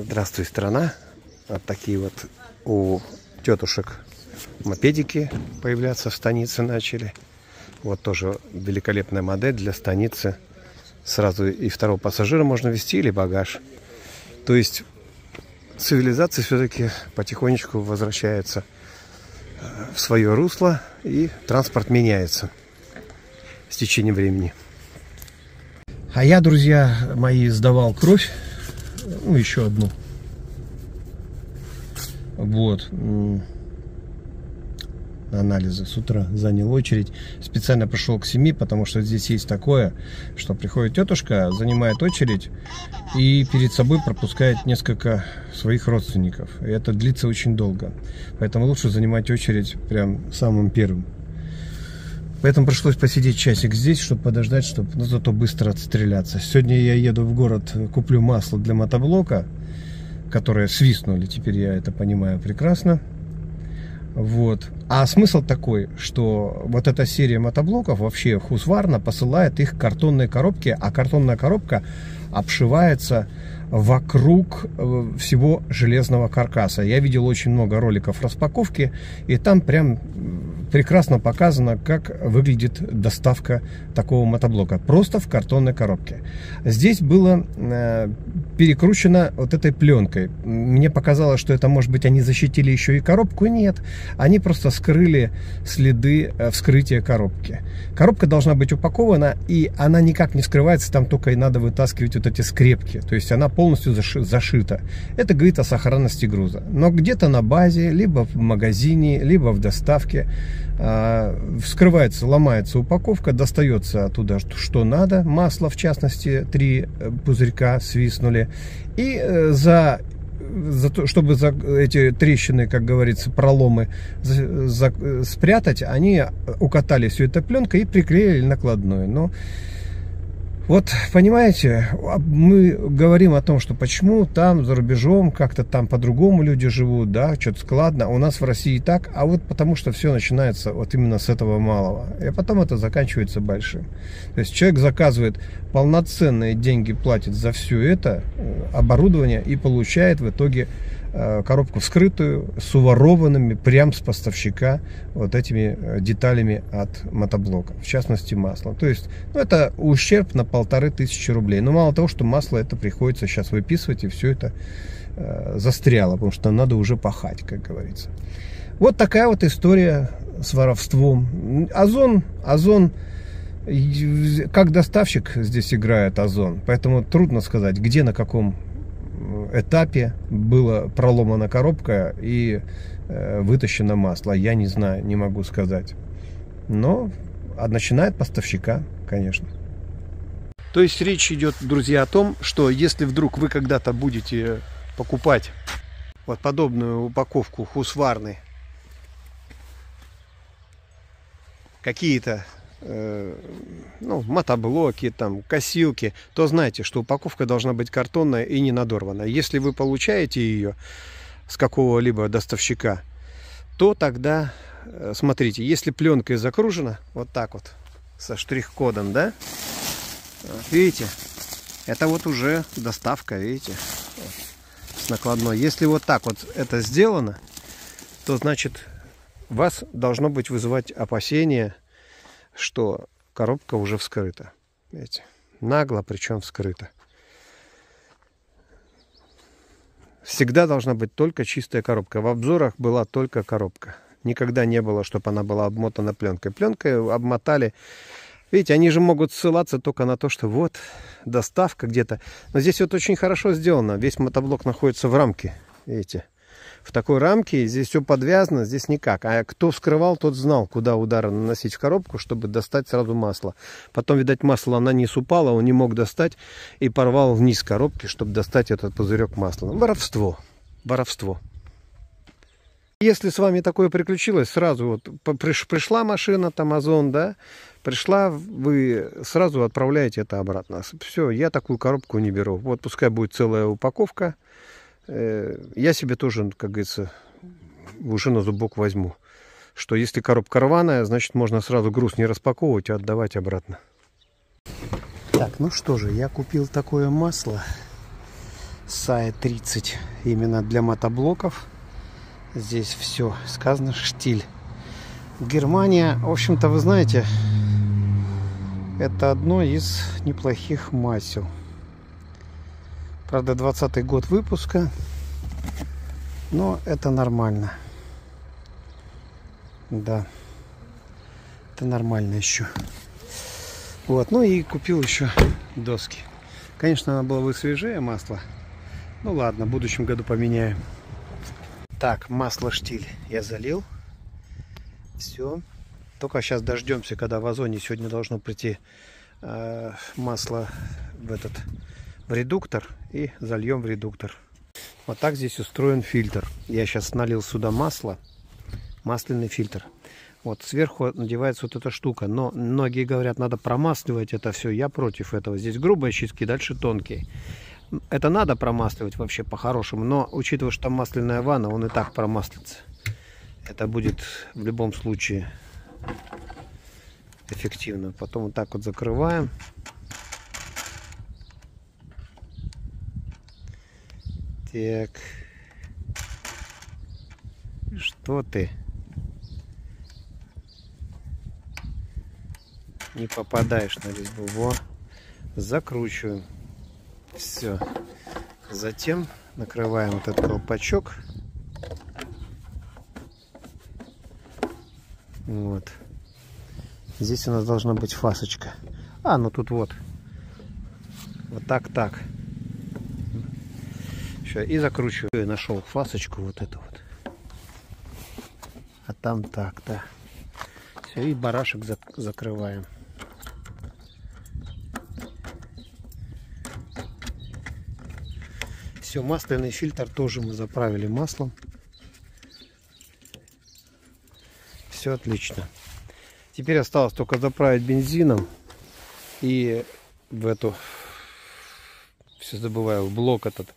Здравствуй, страна. Вот такие вот у тетушек мопедики появляться в станице начали. Вот тоже великолепная модель для станицы. Сразу и второго пассажира можно везти, или багаж. То есть цивилизация все-таки потихонечку возвращается в свое русло, и транспорт меняется с течением времени. А я, друзья мои, сдавал кровь, ну, еще одну. Вот. Анализы с утра занял очередь. Специально пришел к 7, потому что здесь есть такое, что приходит тетушка, занимает очередь и перед собой пропускает несколько своих родственников. И это длится очень долго. Поэтому лучше занимать очередь прям самым первым. Поэтому пришлось посидеть часик здесь, чтобы подождать, чтобы ну, зато быстро отстреляться. Сегодня я еду в город, куплю масло для мотоблока, которое свистнули, теперь я это понимаю прекрасно. Вот. А смысл такой, что вот эта серия мотоблоков, вообще Husqvarna посылает их к картонной коробке, а картонная коробка обшивается вокруг всего железного каркаса. Я видел очень много роликов распаковки, и там прям прекрасно показано, как выглядит доставка такого мотоблока. Просто в картонной коробке. Здесь было перекручено вот этой пленкой. Мне показалось, что это, может быть, они защитили еще и коробку. Нет, они просто скрыли следы вскрытия коробки. Коробка должна быть упакована, и она никак не скрывается, там только и надо вытаскивать вот эти скрепки. То есть она полностью зашита. Это говорит о сохранности груза. Но где-то на базе, либо в магазине, либо в доставке вскрывается, ломается упаковка, достается оттуда что надо, масло в частности, 3 пузырька свистнули, и за то, чтобы за эти трещины, как говорится, проломы спрятать, они укатали все это пленкой и приклеили накладной. Но вот, понимаете, мы говорим о том, что почему там, за рубежом, как-то там по-другому люди живут, да, что-то складно, у нас в России так, а вот потому что все начинается вот именно с этого малого, и потом это заканчивается большим. То есть человек заказывает полноценные деньги, платит за все это оборудование и получает в итоге коробку вскрытую, с уворованными прям с поставщика вот этими деталями от мотоблока, в частности масло. То есть, ну, это ущерб на 1500 рублей. Но мало того, что масло это приходится сейчас выписывать, и все это застряло, потому что надо уже пахать, как говорится. Вот такая вот история с воровством. Озон как доставщик здесь играет Озон, поэтому трудно сказать, где, на каком этапе была проломана коробка и вытащено масло. Я не знаю, не могу сказать. Но начинает поставщика, конечно. То есть речь идет, друзья, о том, что если вдруг вы когда-то будете покупать вот подобную упаковку Husqvarna, какие-то ну, мотоблоки, там, косилки, то знайте, что упаковка должна быть картонная и не надорванная. Если вы получаете ее с какого-либо доставщика, то тогда смотрите, если пленкой закружена, вот так вот, со штрих-кодом, да, видите, это вот уже доставка, видите, с накладной. Если вот так вот это сделано, то значит вас должно быть вызывать опасения, что коробка уже вскрыта. Видите? Нагло, причем вскрыта. Всегда должна быть только чистая коробка. В обзорах была только коробка. Никогда не было, чтобы она была обмотана пленкой. Пленкой обмотали. Видите, они же могут ссылаться только на то, что вот доставка где-то. Но здесь вот очень хорошо сделано. Весь мотоблок находится в рамке. Видите? В такой рамке, здесь все подвязано, здесь никак. А кто вскрывал, тот знал, куда удары наносить в коробку, чтобы достать сразу масло. Потом, видать, масло на низ упало, он не мог достать и порвал вниз коробки, чтобы достать этот пузырек масла. Воровство. Воровство. Если с вами такое приключилось, сразу вот пришла машина, там Озон, да, пришла, вы сразу отправляете это обратно. Все, я такую коробку не беру. Вот пускай будет целая упаковка. Я себе тоже, как говорится, уже на зубок возьму, что если коробка рваная, значит можно сразу груз не распаковывать, а отдавать обратно. Так, ну что же, я купил такое масло с САЕ-30 именно для мотоблоков. Здесь все сказано, штиль. Германия, в общем-то, вы знаете, это одно из неплохих масел. Правда, 20-й год выпуска, но это нормально. Да, это нормально еще. Вот, ну и купил еще доски. Конечно, надо было бы свежее масло. Ну ладно, в будущем году поменяем. Так, масло штиль я залил. Все. Только сейчас дождемся, когда в озоне сегодня должно прийти масло в редуктор, и зальем в редуктор. Вот так здесь устроен фильтр. Я сейчас налил сюда масло, масляный фильтр. Вот сверху надевается вот эта штука. Но многие говорят, надо промасливать это все. Я против этого. Здесь грубые щитки, дальше тонкие. Это надо промасливать вообще по-хорошему. Но учитывая, что там масляная ванна, он и так промаслится. Это будет в любом случае эффективно. Потом вот так вот закрываем. Так. Что ты? Не попадаешь на резьбу. Во. Закручиваем. Все. Затем накрываем вот этот колпачок. Вот. Здесь у нас должна быть фасочка. А, ну тут вот. Вот так. Все, и закручиваю. Я нашел фасочку вот эту вот. А там так, да. Все, и барашек закрываем. Все, масляный фильтр тоже мы заправили маслом. Все отлично. Теперь осталось только заправить бензином и в эту, все забываю, в блок этот,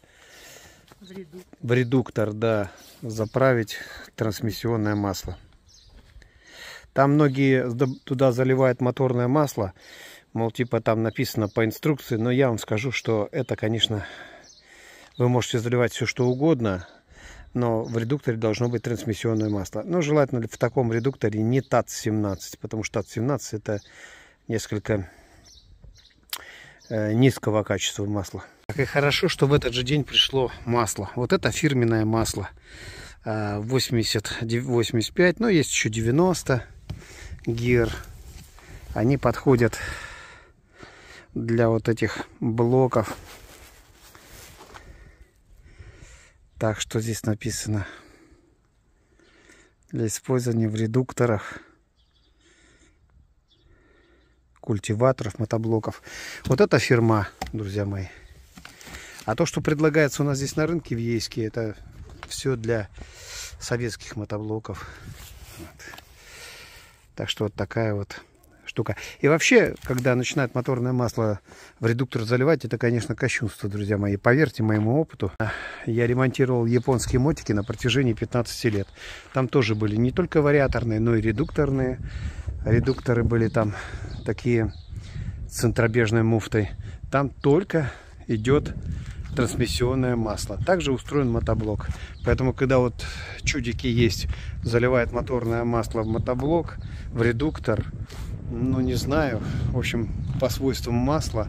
в редуктор, да, заправить трансмиссионное масло. Там многие туда заливают моторное масло, мол, типа там написано по инструкции, но я вам скажу, что это, конечно... Вы можете заливать все, что угодно, но в редукторе должно быть трансмиссионное масло. Но желательно в таком редукторе не ТАТ-17, потому что ТАТ-17 это несколько низкого качества масла. Так, и хорошо, что в этот же день пришло масло. Вот это фирменное масло. 80-85, но есть еще 90 гир. Они подходят для вот этих блоков. Так, что здесь написано? Для использования в редукторах, культиваторов, мотоблоков. Вот эта фирма, друзья мои. А то, что предлагается у нас здесь на рынке в Ейске, это все для советских мотоблоков. Вот. Так что вот такая вот штука. И вообще, когда начинает моторное масло в редуктор заливать, это, конечно, кощунство, друзья мои. Поверьте моему опыту. Я ремонтировал японские мотики на протяжении 15 лет. Там тоже были не только вариаторные, но и редукторные. Редукторы были там такие с центробежной муфтой. Там только идет трансмиссионное масло. Также устроен мотоблок. Поэтому, когда вот чудики есть, заливает моторное масло в мотоблок, в редуктор, ну, не знаю, в общем, по свойствам масла,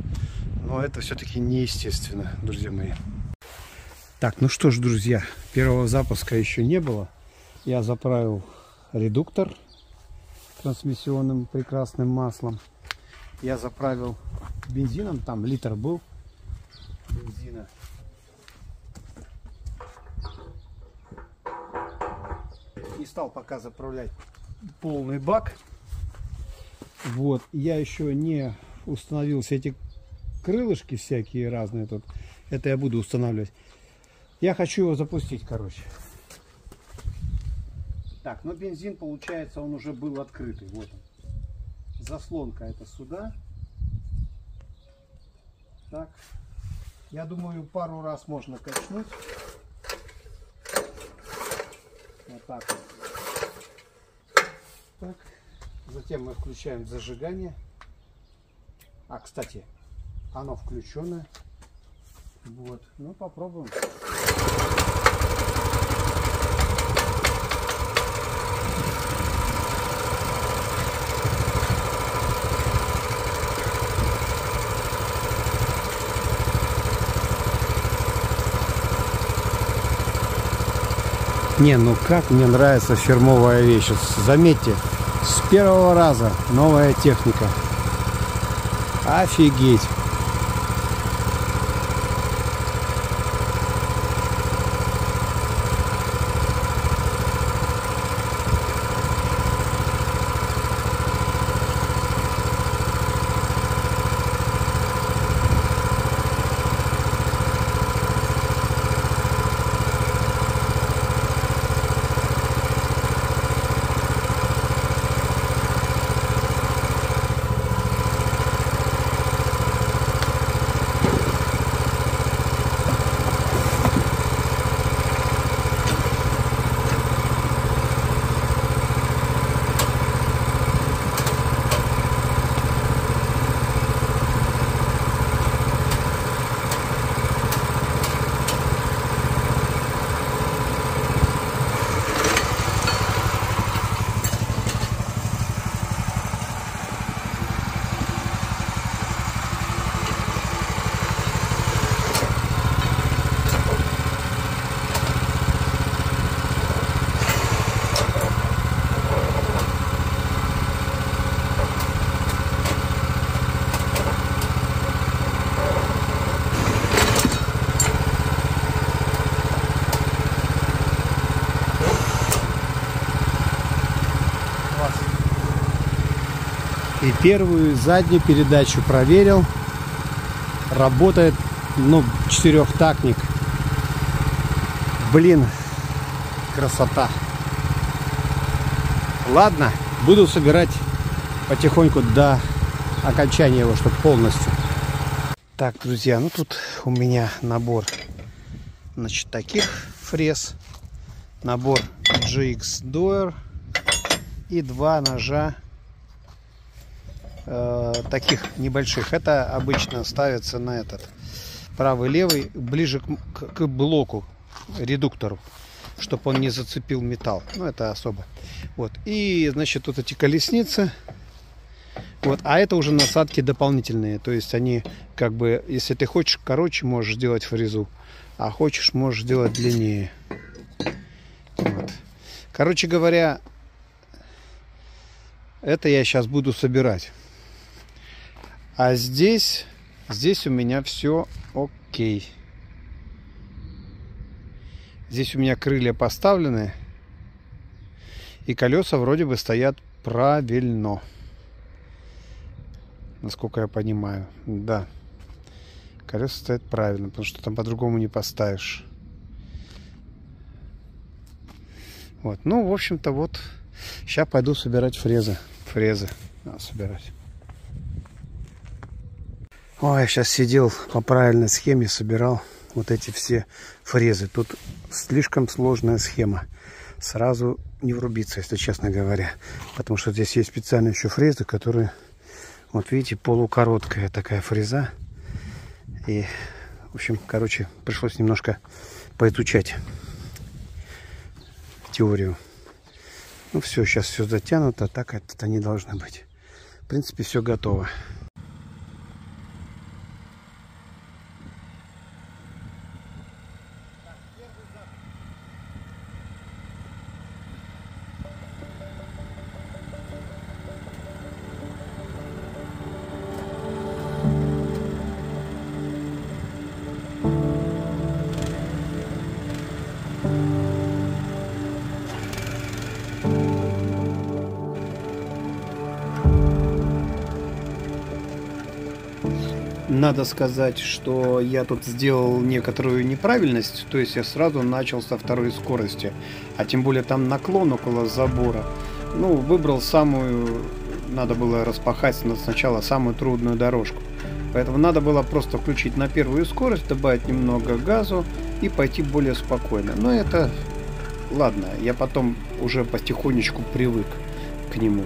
но это все-таки неестественно, друзья мои. Так, ну что ж, друзья, первого запуска еще не было. Я заправил редуктор трансмиссионным прекрасным маслом. Я заправил бензином, там литр был бензина. Не стал пока заправлять полный бак. Вот, я еще не установил все эти крылышки всякие разные тут. Это я буду устанавливать. Я хочу его запустить, короче. Так, но бензин, получается, он уже был открытый. Вот он. Заслонка это сюда. Так. Я думаю, пару раз можно качнуть. Вот так. Так. Затем мы включаем зажигание. А, кстати, оно включенное. Вот, ну попробуем. Не, ну как мне нравится фирмовая вещь. Заметьте, с первого раза новая техника. Офигеть. И первую и заднюю передачу проверил. Работает, ну, четырехтактник. Блин, красота. Ладно, буду собирать потихоньку до окончания его, чтобы полностью. Так, друзья, ну тут у меня набор, значит, таких фрез. Набор GX Doer. И два ножа. Таких небольших. Это обычно ставится на этот правый-левый, ближе к блоку, редуктору, чтобы он не зацепил металл. Ну, это особо. Вот. И, значит, тут эти колесницы. Вот. А это уже насадки дополнительные. То есть они, как бы, если ты хочешь короче, можешь сделать фрезу, а хочешь, можешь сделать длиннее. Вот. Короче говоря, это я сейчас буду собирать. А здесь у меня все окей. Здесь у меня крылья поставлены. И колеса вроде бы стоят правильно. Насколько я понимаю. Да. Колеса стоят правильно, потому что там по-другому не поставишь. Вот. Ну, в общем-то, вот. Сейчас пойду собирать фрезы. Фрезы надо собирать. Ой, я сейчас сидел по правильной схеме, собирал вот эти все фрезы. Тут слишком сложная схема. Сразу не врубиться, если честно говоря. Потому что здесь есть специальные еще фрезы, которые... Вот видите, полукороткая такая фреза. И, в общем, короче, пришлось немножко поизучать теорию. Ну все, сейчас все затянуто, так это не должно быть. В принципе, все готово. Надо сказать, что я тут сделал некоторую неправильность, то есть я сразу начал со второй скорости, а тем более там наклон около забора. Ну, выбрал самую, надо было распахать сначала самую трудную дорожку. Поэтому надо было просто включить на первую скорость, добавить немного газу и пойти более спокойно. Но это, ладно, я потом уже потихонечку привык к нему.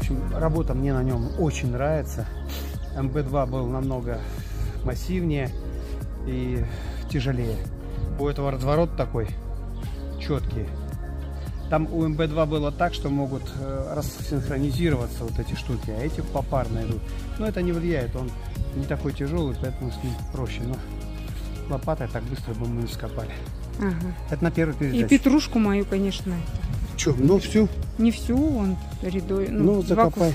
общем, работа мне на нем очень нравится. МБ-2 был намного массивнее и тяжелее. У этого разворот такой четкий. Там у МБ-2 было так, что могут рассинхронизироваться вот эти штуки, а эти попарно идут. Но это не влияет, он не такой тяжелый, поэтому с ним проще. Но лопатой так быстро бы мы не скопали. Ага. Это на первой передаче. И петрушку мою, конечно. Че, ну всю? Не всю, он рядой. Ну закопай.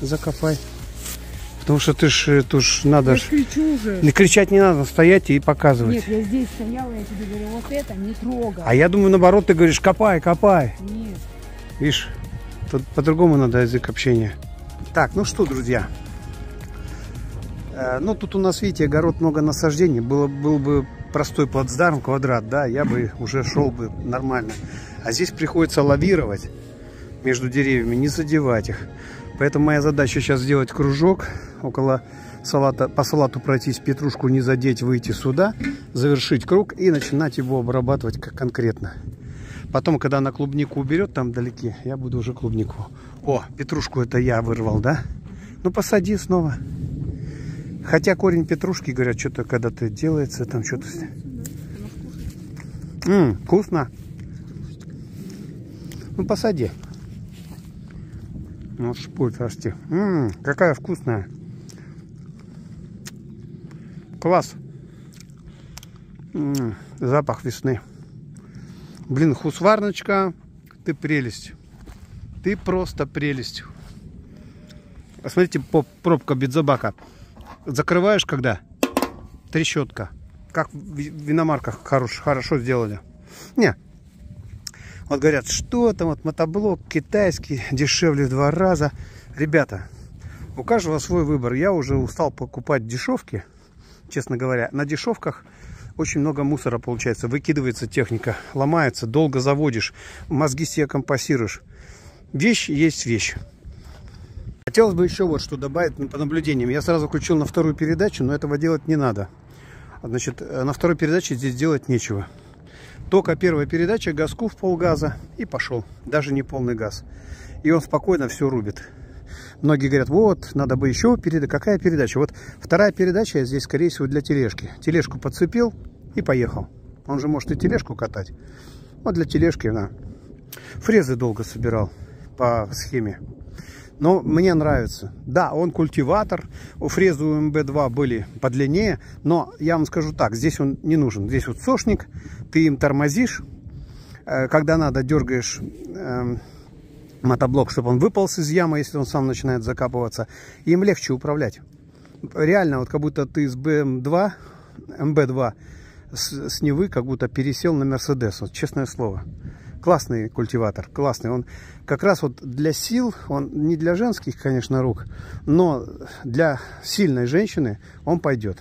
Закопай. Потому что ты ж, надо... кричу уже. Кричать не надо, стоять и показывать. Нет, я здесь стояла, я тебе говорю, вот это не трогай. А я думаю, наоборот, ты говоришь, копай, копай. Нет. Видишь, тут по-другому надо язык общения. Так, ну что, друзья. Ну, тут у нас, видите, огород, много насаждений. Был бы простой плацдарм, квадрат, да, я бы уже шел бы нормально. А здесь приходится лавировать между деревьями, не задевать их. Поэтому моя задача сейчас сделать кружок около салата, по салату пройтись, петрушку не задеть, выйти сюда, завершить круг и начинать его обрабатывать конкретно. Потом, когда она клубнику уберет там вдалеке, я буду уже клубнику. О, петрушку это я вырвал, да? Ну посади снова. Хотя корень петрушки, говорят, что-то когда-то делается, там что-то... вкусно. Ну посади. Вот шпуль, расти. Какая вкусная. Класс. Запах весны. Блин, хусварночка, ты прелесть. Ты просто прелесть. Посмотрите, пробка бензобака. Закрываешь, когда? Трещотка. Как в виномарках хорошо сделали. Не. Вот говорят, что там, вот мотоблок китайский, дешевле в 2 раза. Ребята, у каждого свой выбор. Я уже устал покупать дешевки, честно говоря. На дешевках очень много мусора получается. Выкидывается техника, ломается, долго заводишь, мозги себе компенсируешь. Вещь есть вещь. Хотелось бы еще вот что добавить по наблюдениям. Я сразу включил на 2-ю передачу, но этого делать не надо. Значит, на 2-й передаче здесь делать нечего. Только 1-я передача, газку в полгаза и пошел. Даже не полный газ. И он спокойно все рубит. Многие говорят, вот, надо бы еще передать. Какая передача? Вот 2-я передача я здесь, скорее всего, для тележки. Тележку подцепил и поехал. Он же может и тележку катать. Вот для тележки, да. Фрезы долго собирал по схеме. Но мне нравится. Да, он культиватор. У фрезы у МБ-2 были подлиннее. Но я вам скажу так, здесь он не нужен. Здесь вот сошник, ты им тормозишь. Когда надо, дергаешь мотоблок, чтобы он выполз из ямы, если он сам начинает закапываться. Им легче управлять. Реально, вот как будто ты с МБ-2 с Невы как будто пересел на Мерседес. Вот честное слово. Классный культиватор, классный. Он как раз вот для сил, он не для женских, конечно, рук, но для сильной женщины он пойдет.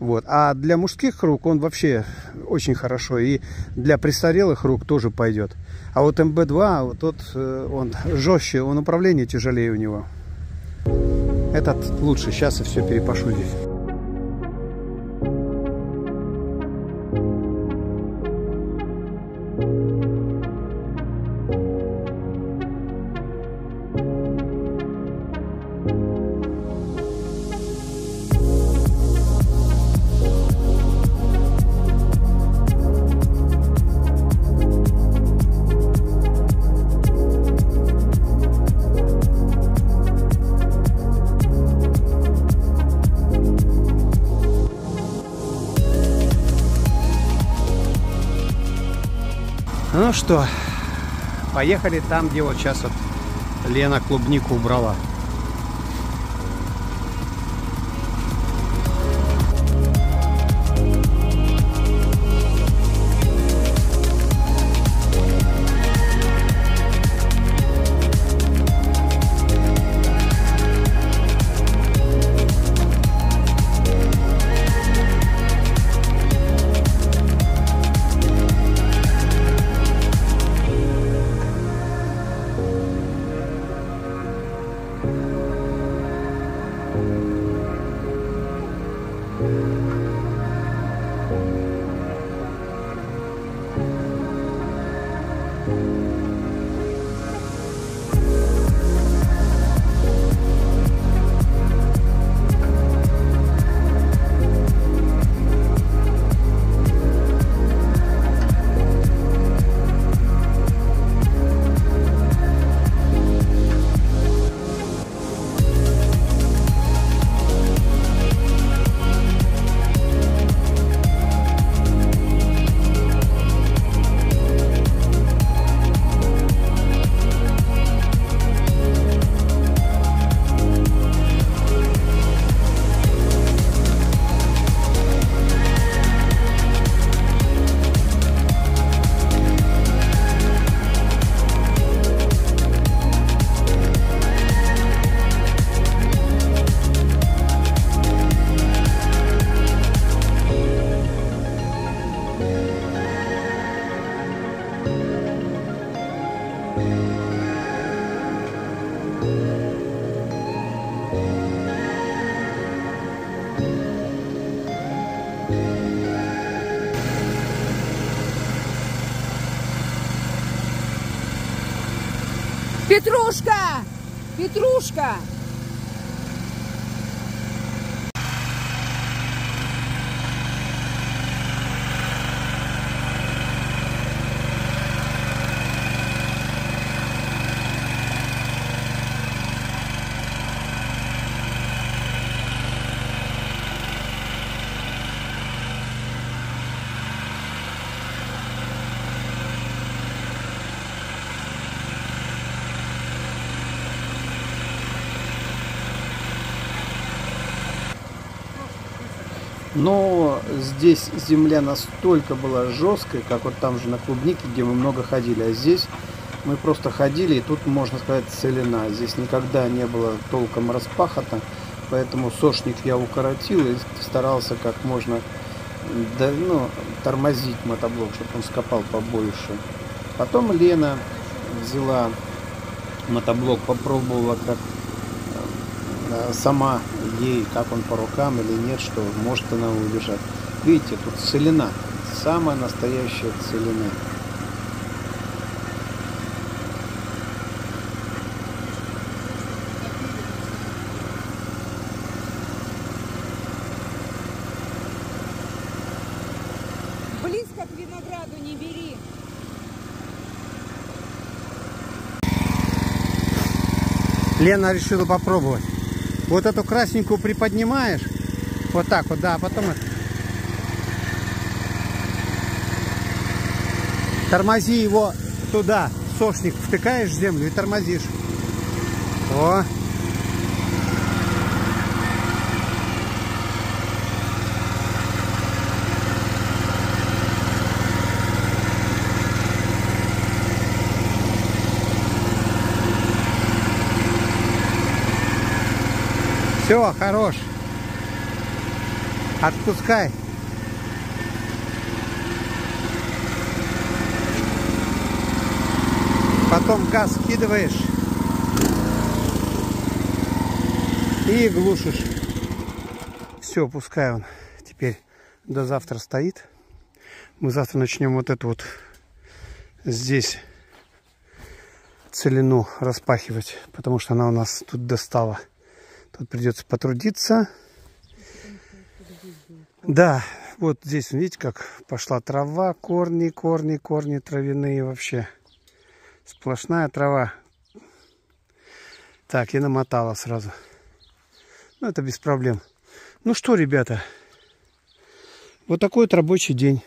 Вот. А для мужских рук он вообще очень хорошо. И для престарелых рук тоже пойдет. А вот МБ-2, вот тот, он жестче, он управление тяжелее у него. Этот лучше. Сейчас я все перепашу здесь. Ну что, поехали там, где вот сейчас вот Лена клубнику убрала. Петрушка! Петрушка! Но здесь земля настолько была жесткая, как вот там же на клубнике, где мы много ходили. А здесь мы просто ходили, и тут, можно сказать, целина. Здесь никогда не было толком распахота, поэтому сошник я укоротил и старался как можно тормозить мотоблок, чтобы он скопал побольше. Потом Лена взяла мотоблок, попробовала как сама ей, как он по рукам или нет, что может она удержать. Видите, тут целина, самая настоящая целина. Близко к винограду не бери. Лена решила попробовать. Вот эту красненькую приподнимаешь, вот так вот, да, а потом тормози его туда, сошник втыкаешь в землю и тормозишь. О! Все, хорош. Отпускай. Потом газ скидываешь и глушишь. Все, пускай он теперь до завтра стоит. Мы завтра начнем вот эту вот здесь целину распахивать, потому что она у нас тут достала. Тут придется потрудиться. Да, вот здесь, видите, как пошла трава, корни травяные вообще. Сплошная трава. Так, я намотала сразу. Ну, это без проблем. Ну что, ребята, вот такой вот рабочий день.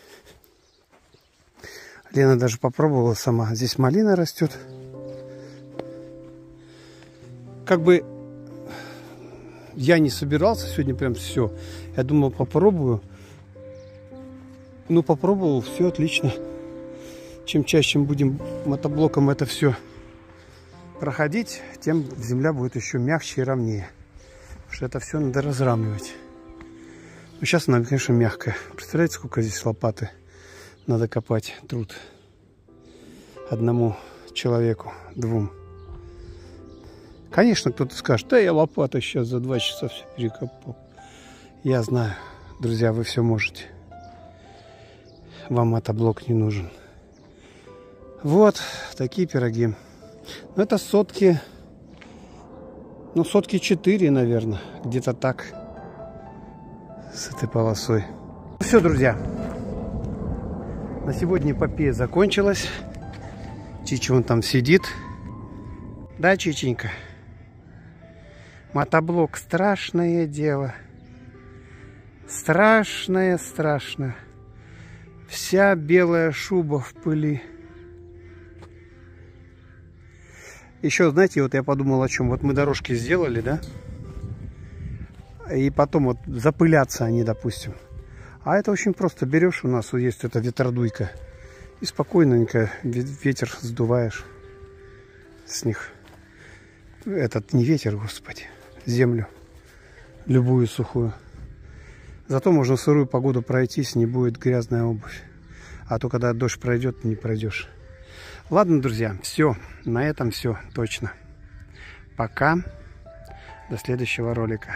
Лена даже попробовала сама. Здесь малина растет. Как бы я не собирался сегодня прям все. Я думал, попробую. Ну, попробовал, все отлично. Чем чаще мы будем мотоблоком это все проходить, тем земля будет еще мягче и ровнее. Потому что это все надо разравнивать. Но сейчас она, конечно, мягкая. Представляете, сколько здесь лопаты надо копать, труд. Одному человеку, двум. Конечно, кто-то скажет, да я лопату сейчас за 2 часа все перекопал. Я знаю, друзья, вы все можете. Вам мотоблок не нужен. Вот такие пироги. Ну, это сотки, ну, сотки 4, наверное, где-то так. С этой полосой. Ну, все, друзья. На сегодня эпопея закончилась. Чичи вон там сидит. Да, Чиченька? Мотоблок — страшное дело. Страшное, страшно. Вся белая шуба в пыли. Еще, знаете, вот я подумал о чем. Вот мы дорожки сделали, да? И потом вот запылятся они, допустим. А это очень просто. Берешь, у нас вот есть эта ветродуйка. И спокойненько ветер сдуваешь с них. Этот не ветер, господи, землю любую сухую. Зато можно в сырую погоду пройтись, не будет грязная обувь. А то когда дождь пройдет, не пройдешь. Ладно, друзья, все, на этом все точно. Пока, до следующего ролика.